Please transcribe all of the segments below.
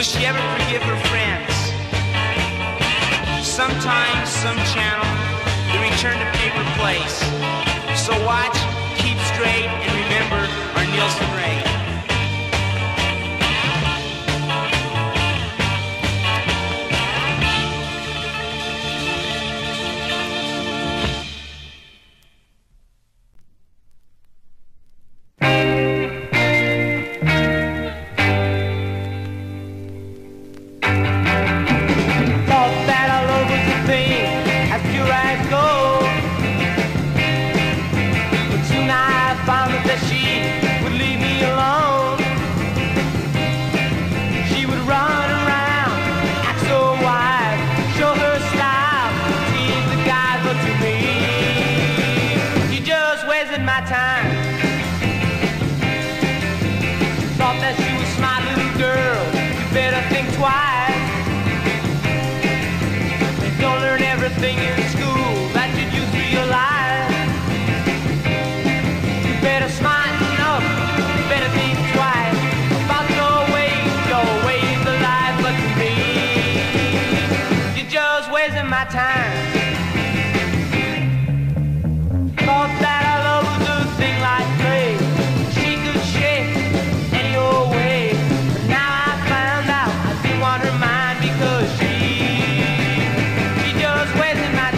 Will she ever forgive her friends? Sometimes, some channel, the return to paper plays. So watch, keep straight, and remember our Nielsen rate. Because she just wasn't my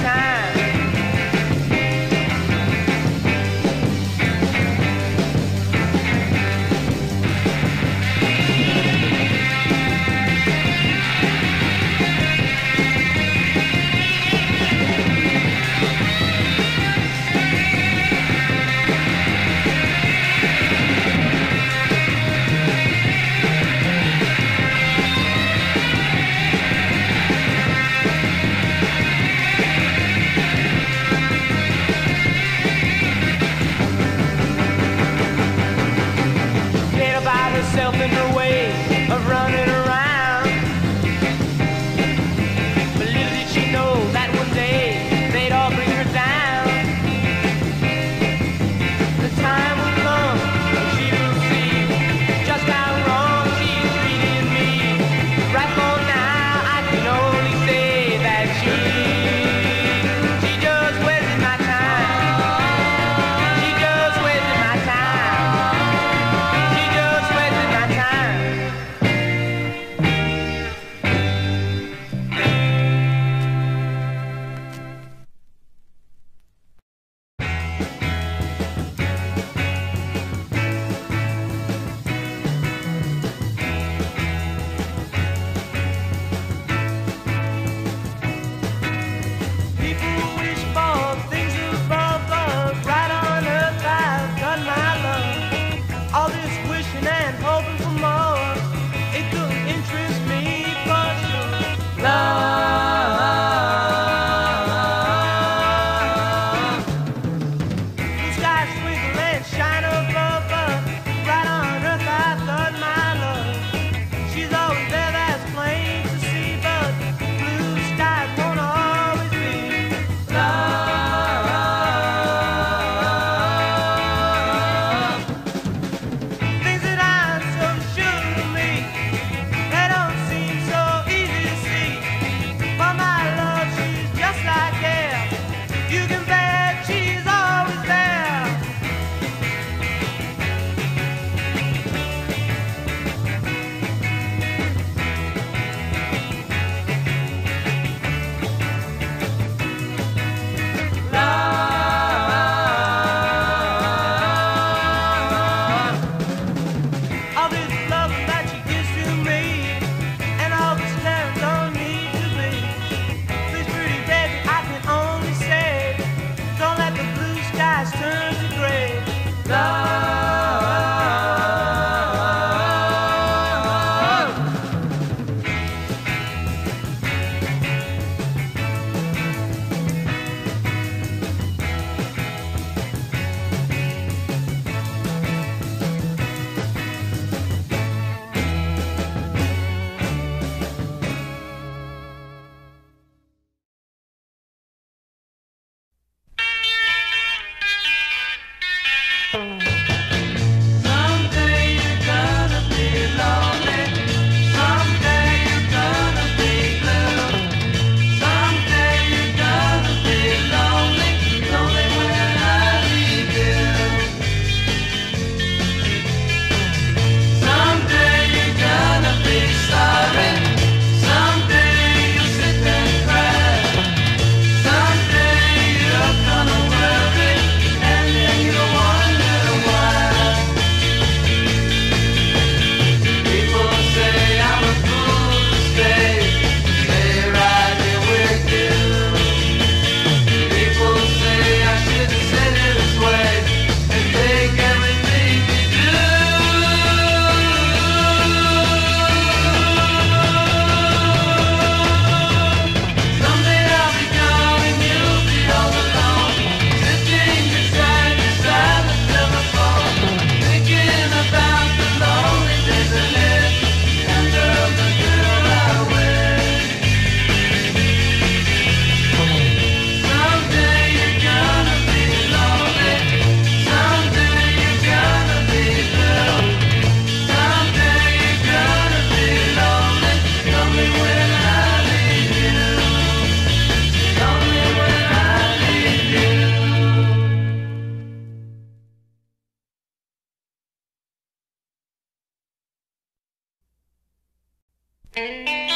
Satisfied,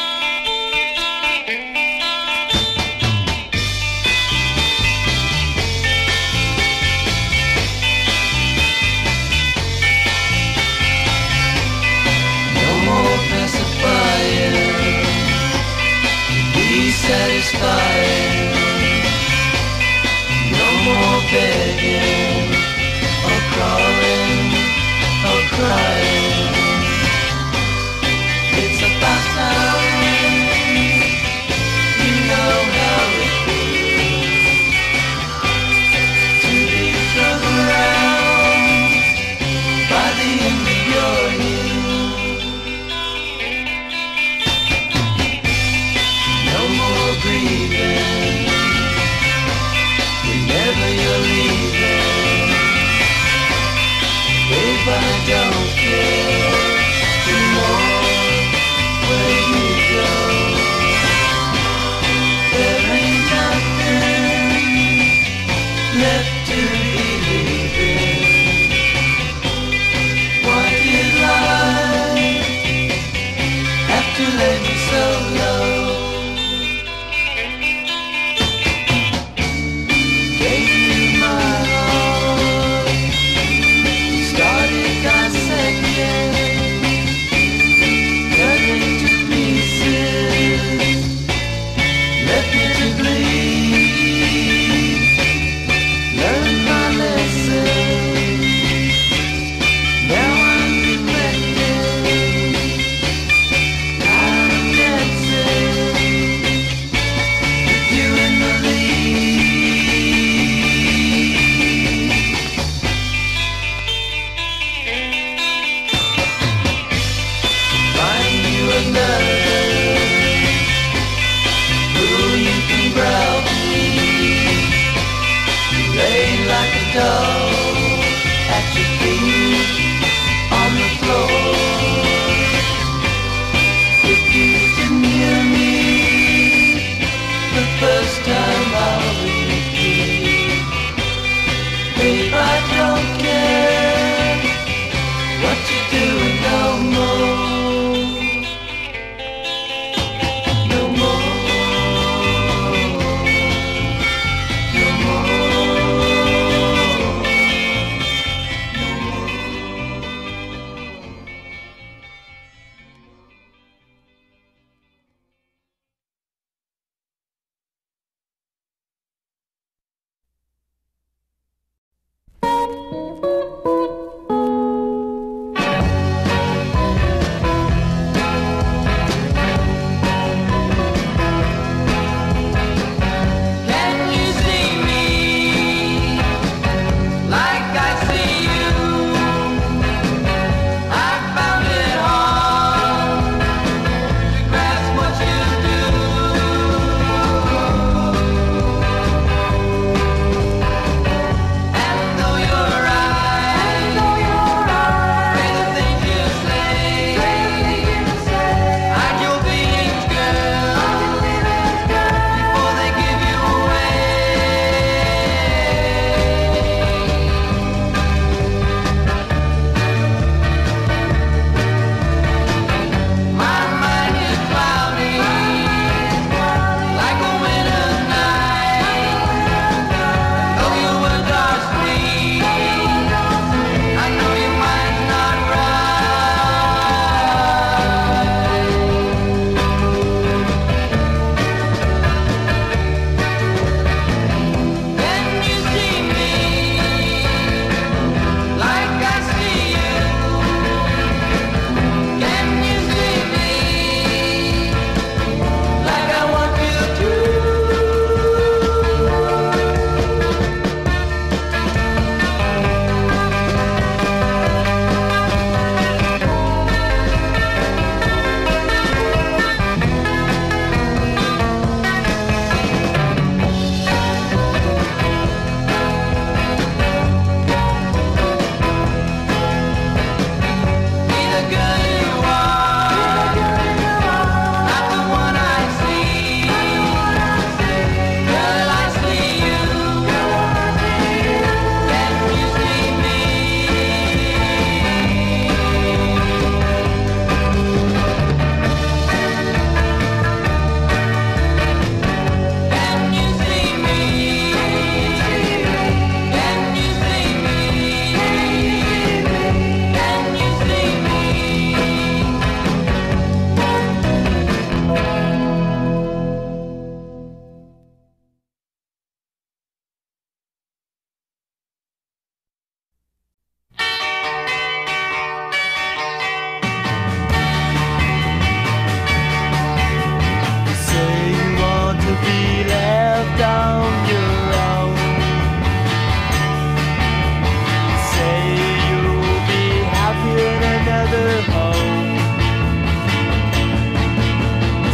no more begging or crawling or crying. It's about time, you know how it feels to be drug around by the end of your youth. No more grieving whenever you're leaving. If I don't care anymore where you go, there ain't nothing left to believe in. Why did life have to let me so low? Now I'm dancing.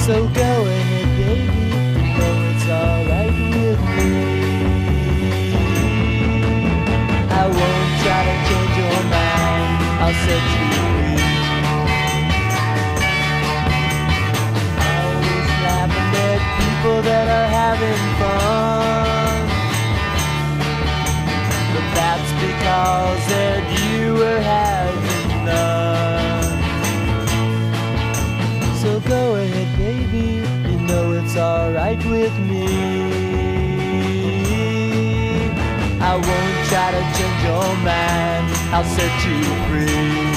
So go ahead, baby, you know it's alright with me. I won't try to change your mind, I'll set you free. Always laughing at people that are having fun, but that's because that you were having none. So go ahead, baby, you know it's alright with me. I won't try to change your mind, I'll set you free.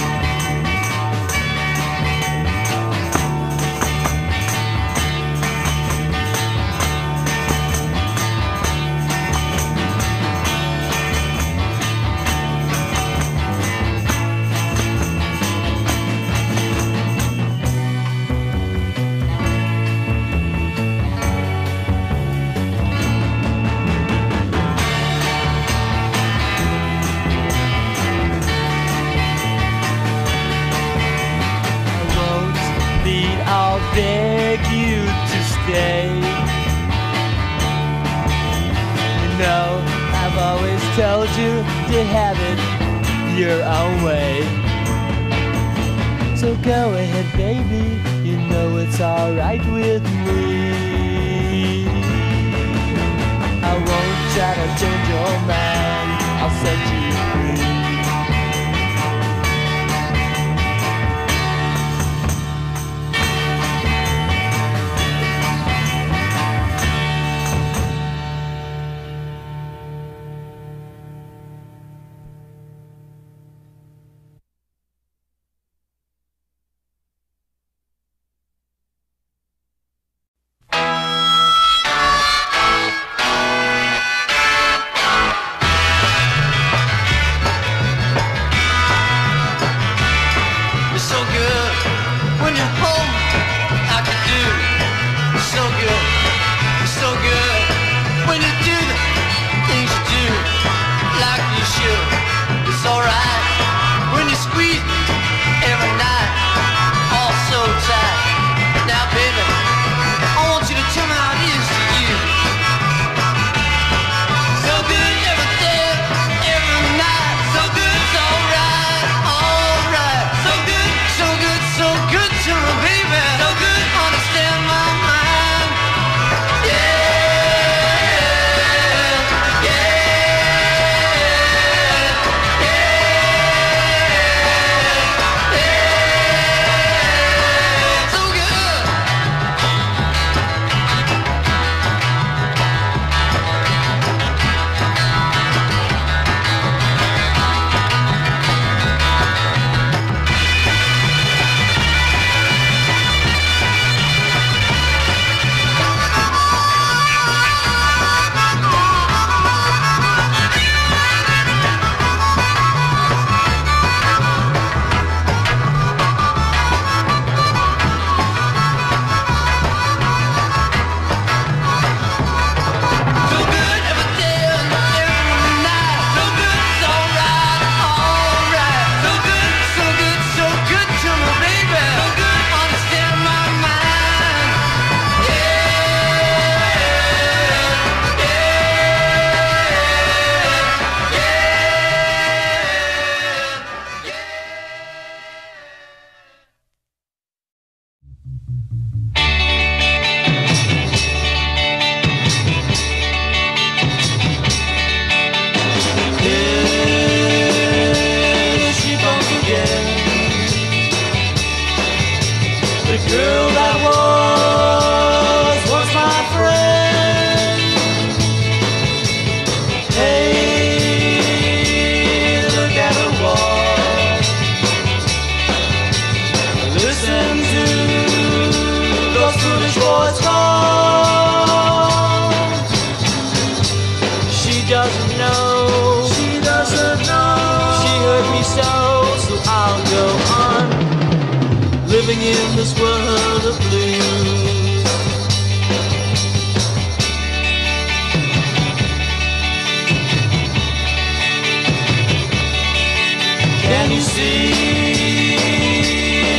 I'll beg you to stay. You know, I've always told you to have it your own way. So go ahead, baby, you know it's alright with me. I won't try to change your mind, I'll set you free. See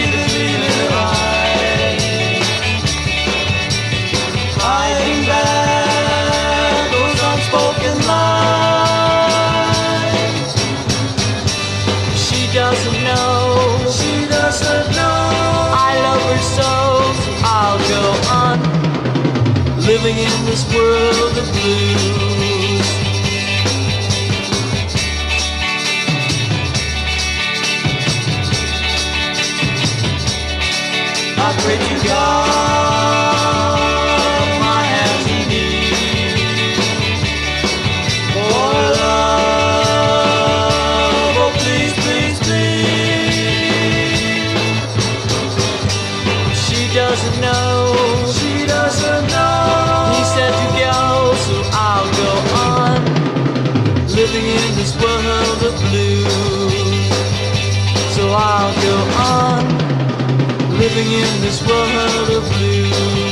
the feeling of eyes, living in this world of blues. I pray to God, my hands in need, for love, oh please, please, please. She doesn't know. Living in this world of blues, so I'll go on living in this world of blues.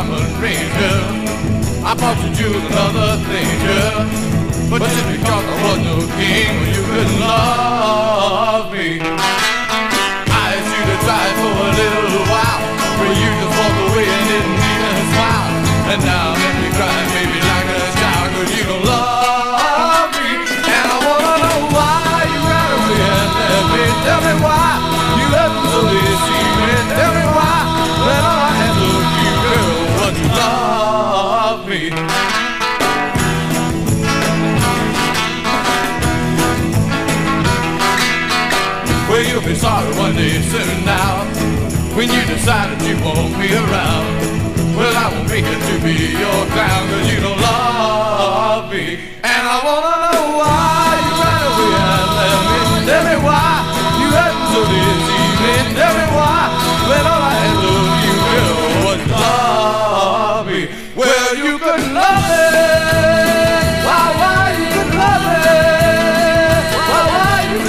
I'm a ranger. I bought you to another thing, girl. But just because I was no king, you could love me. I asked you to try for a little while, but you just walked away and didn't even smile. And now let me cry, baby, like a child, 'cause you don't love me. And I wanna know why you ran away and left me. Tell me why you left me so deceiving. Tell me why when I had looked you, girl, would you love me? Well, you'll be sorry one day soon now, when you decided you won't be around. Well, I won't be here to be your clown, 'cause you don't love me. And I wanna know why you ran away and left me. Tell me why you hurt me so this evening. Tell me why when all I had loved you, girl, was love me. Well, you could love me. Why you could love me? Why you could love me? Why you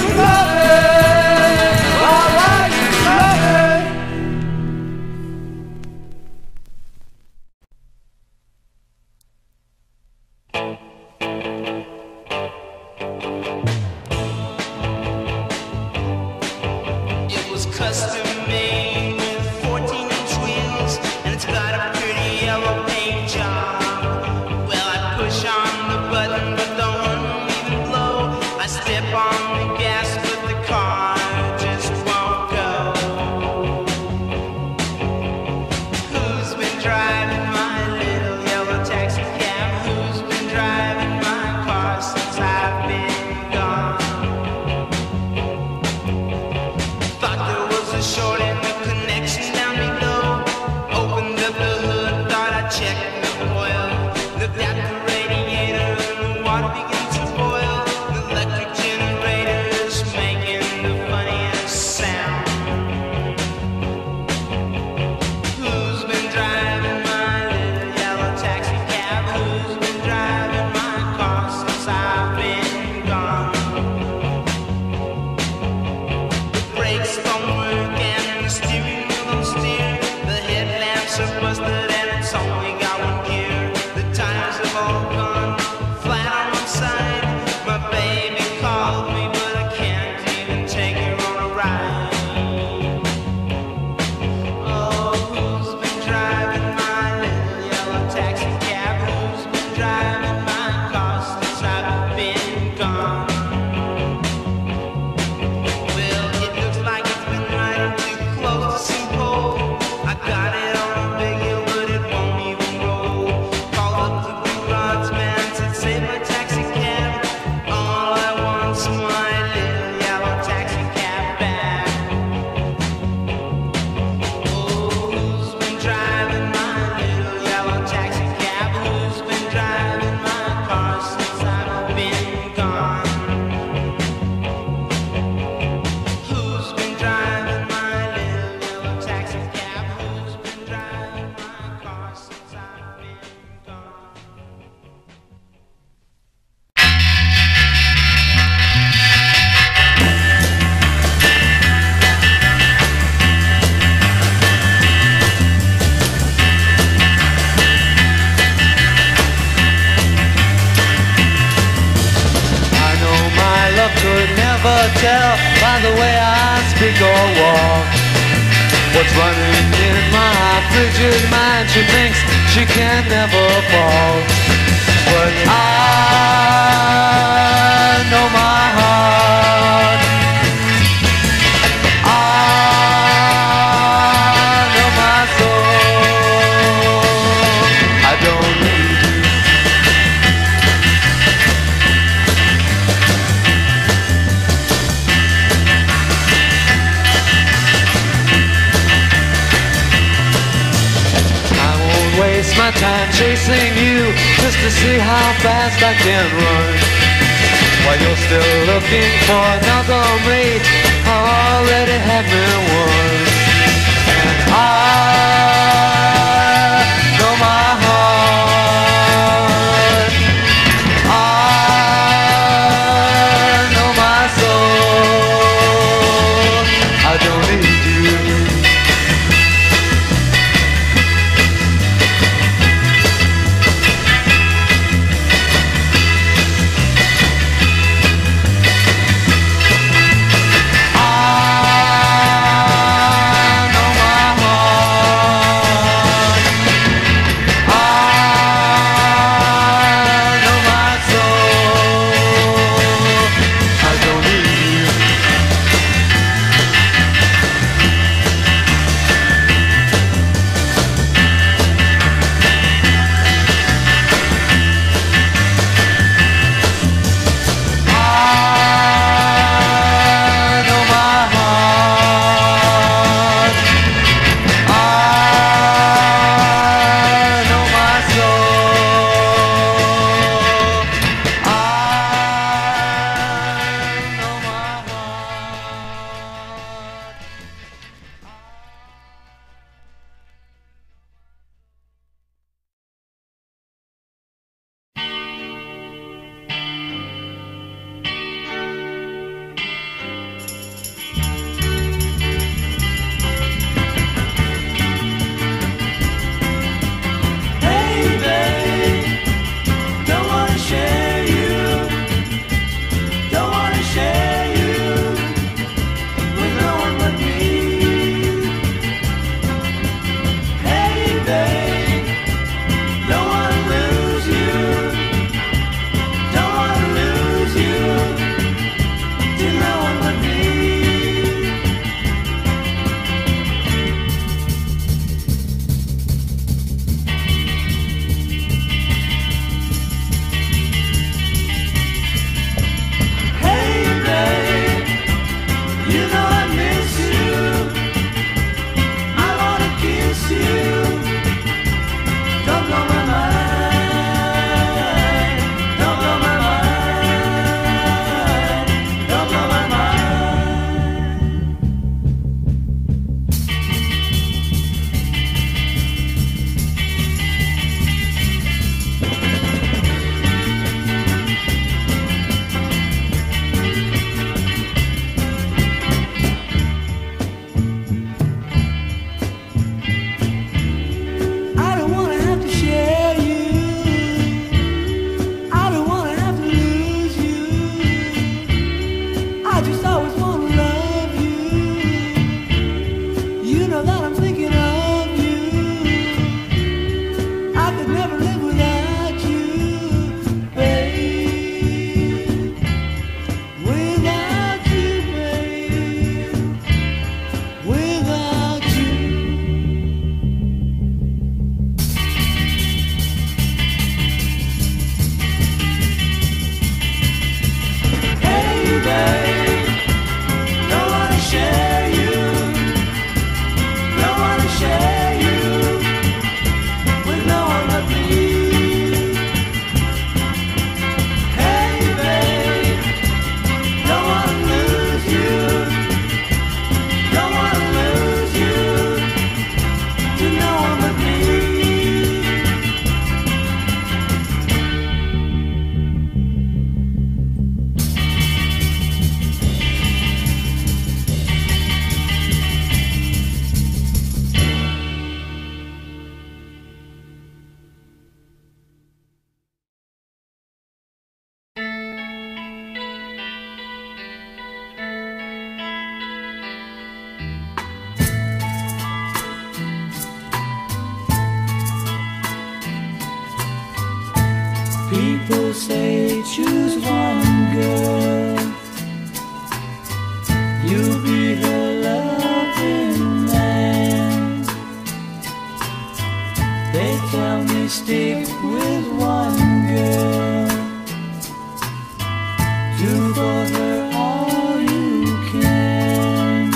could love me? Do for her all you can.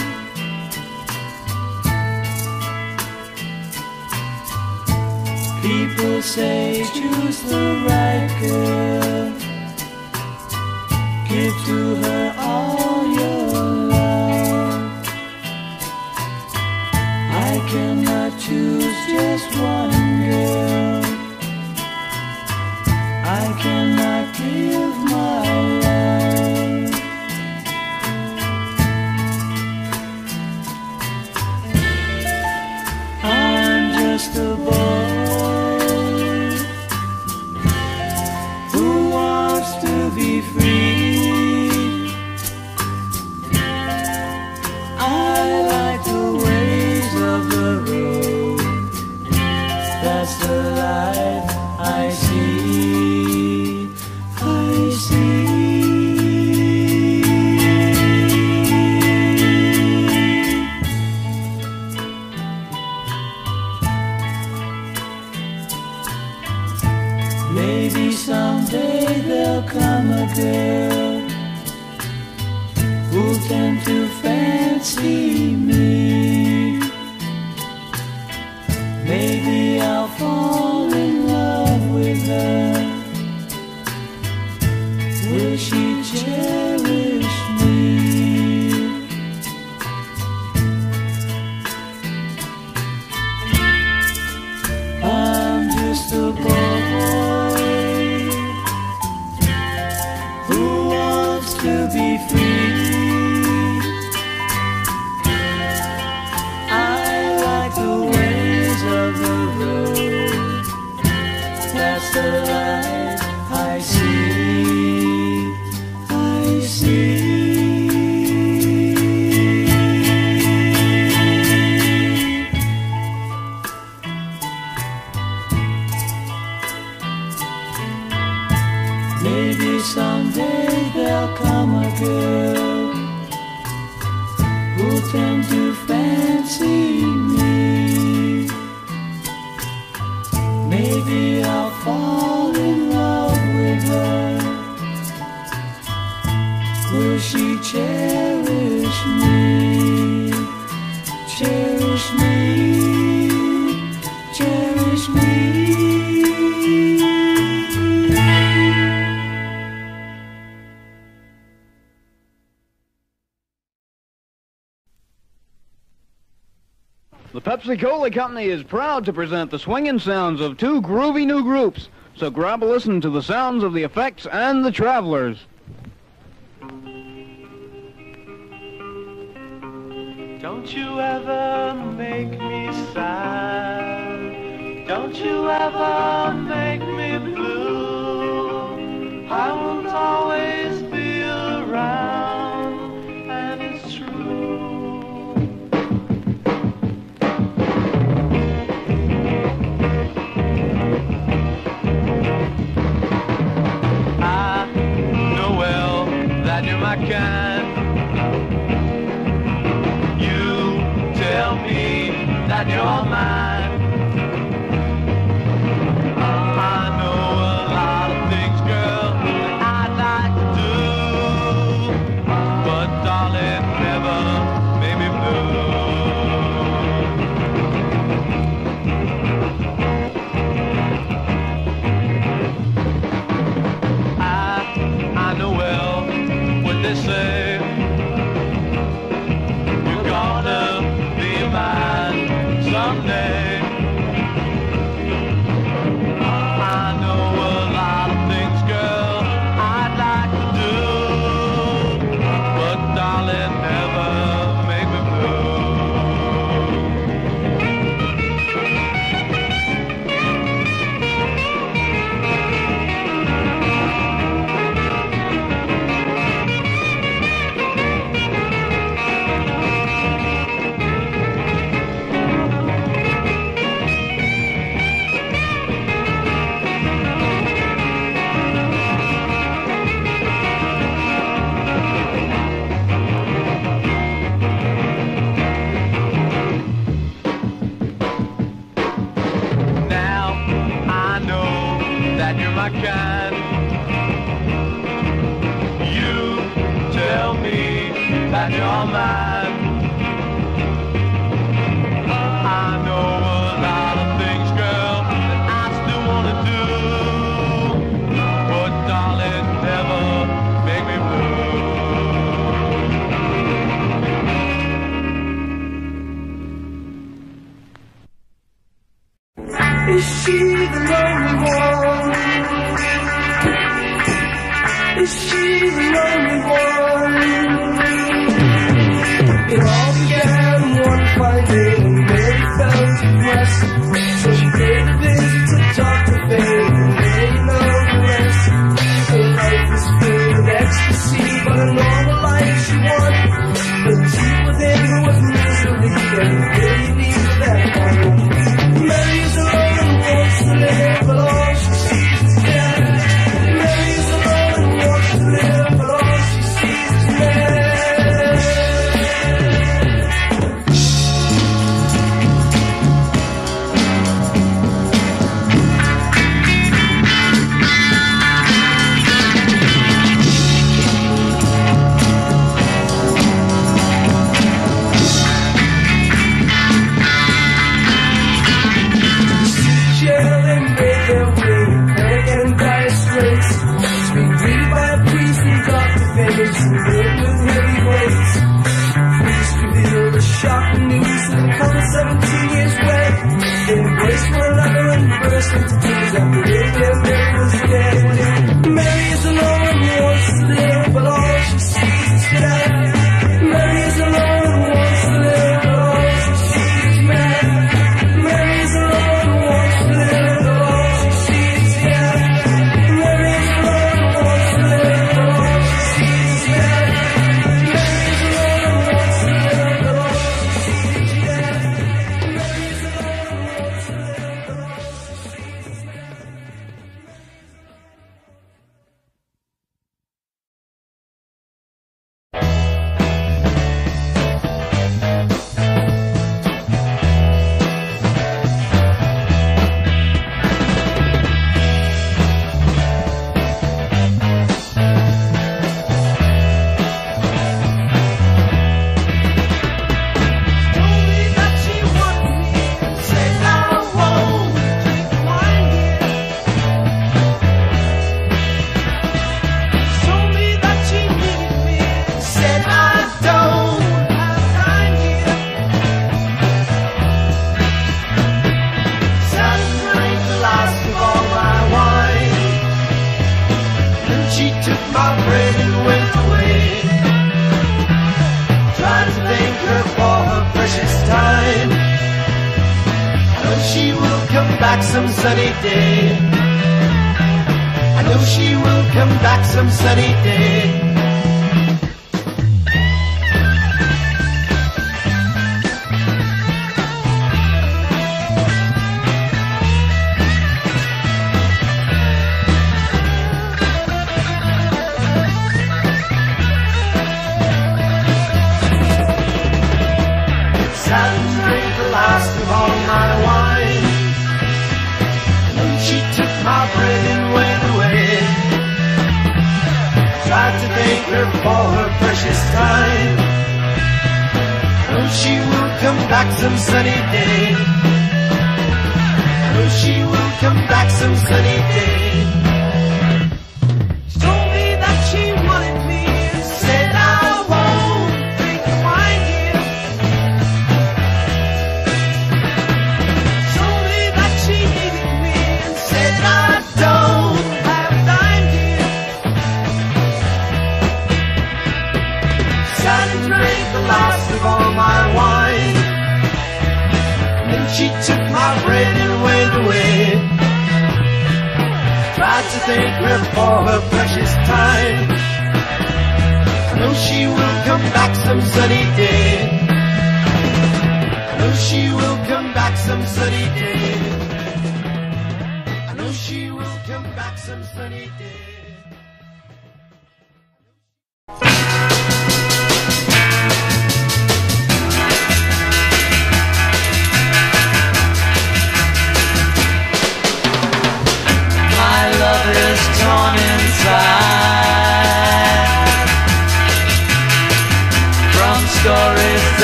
People say choose the right girl. Give to her all your love. I cannot choose just one girl. I cannot give my love. Just a boy who wants to be free. I like the ways of the road. That's the life I see. I see. Maybe someday there'll come a girl who'll tend to fancy me. Maybe I'll fall in love with her. Will she cherish me? I'm just a boy to be free. I like the ways of the road. That's the life I see. I see. Maybe someday there'll come a girl who'll tend to fancy me. Maybe I'll fall in love with her. Will she cherish me? Cherish me? Cherish me? The Pepsi-Cola Company is proud to present the swinging sounds of two groovy new groups. So grab a listen to the sounds of The Effects and The Travelers. Don't you ever make me sad. Don't you ever make me blue. I won't always be around, and it's true. Can you tell me that you're mine? I know a lot of things, girl, that I'd like to do, but darling, never make me blue. I know well what they say. Someday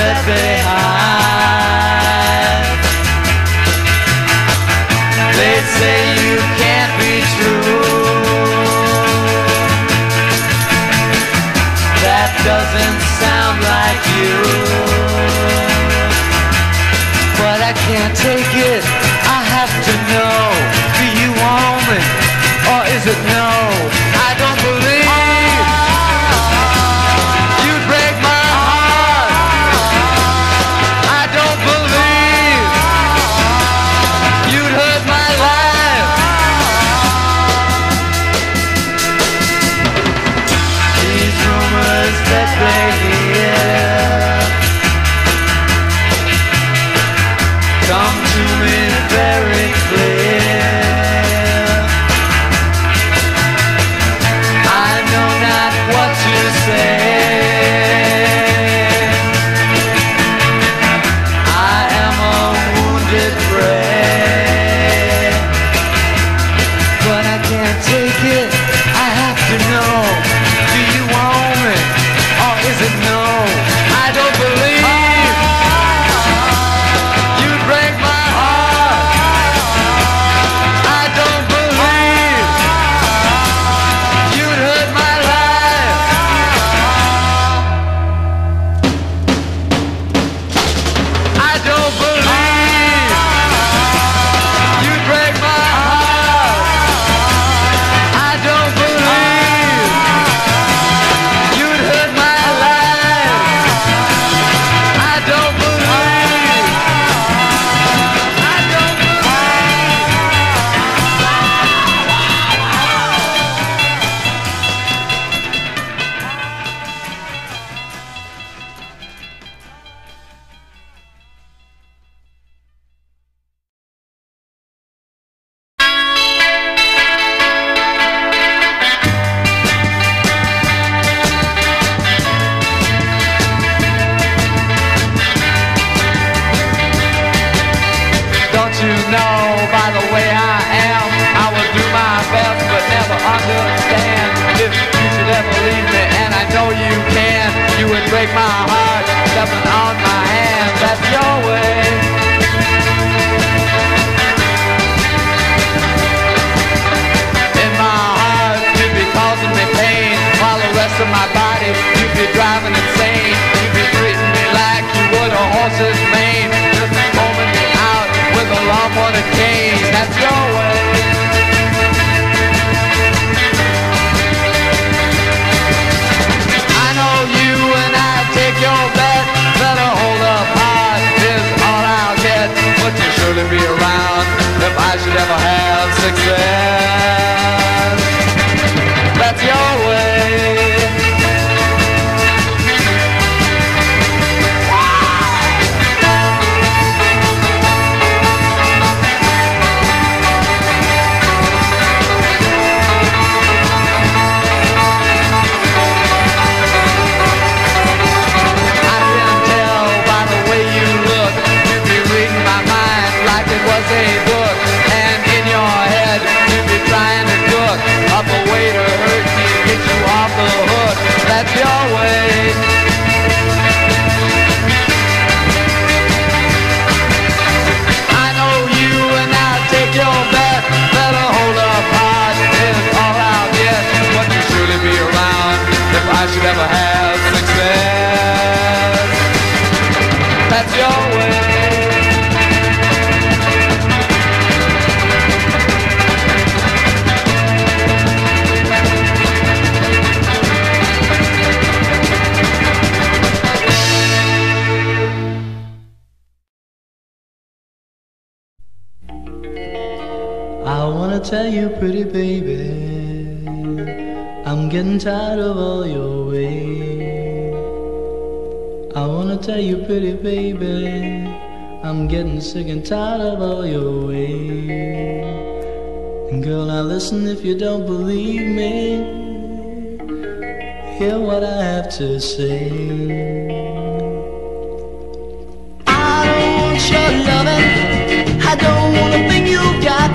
left behind. They say you can't be true. That doesn't sound like you. But I can't take it, I have to know. Do you want me, or is it no? I don't believe you'd break my heart. I don't believe you'd hurt my life. These rumors that they hear come to me very clear. Sick and tired of all your ways. And girl, now listen, if you don't believe me, hear what I have to say. I don't want your loving, I don't want a thing you got.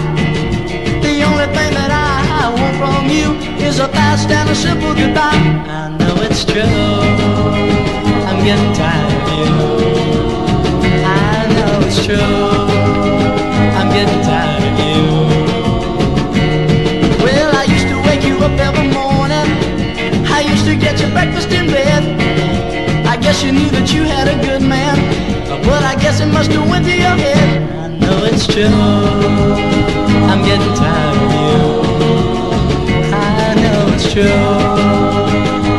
The only thing that I want from you is a fast and a simple goodbye. I know it's true, I'm getting tired of you. to get your breakfast in bed. I guess you knew that you had a good man, but I guess it must have went to your head. I know it's true, I'm getting tired of you. I know it's true,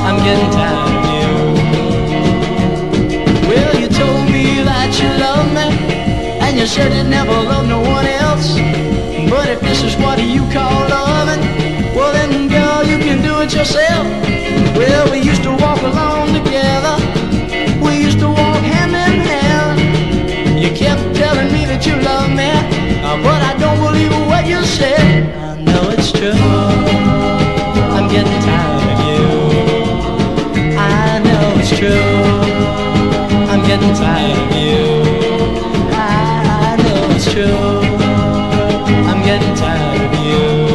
I'm getting tired of you. Well, you told me that you loved me, and you said you never loved no one else. But if this is what you call loving, well then girl, you can do it yourself. Well, we used to walk along together, we used to walk hand in hand. You kept telling me that you love me, but I don't believe what you said. I know it's true, I'm getting tired of you. I know it's true, I'm getting tired of you. I know it's true, I'm getting tired of you.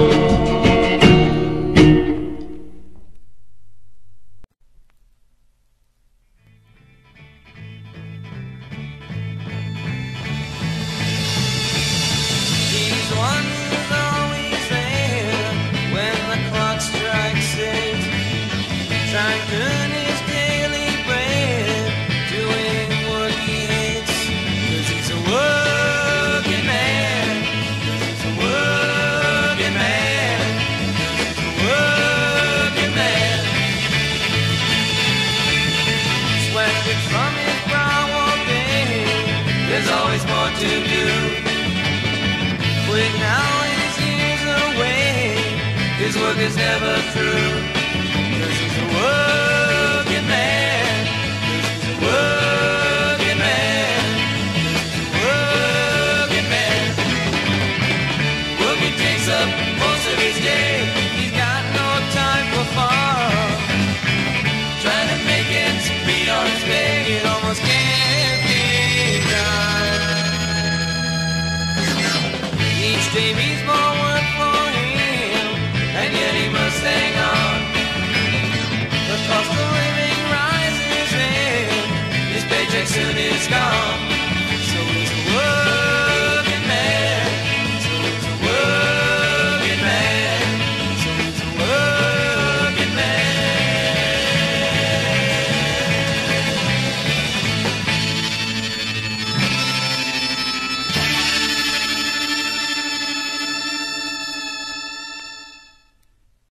Work is never through, 'cause it's a work.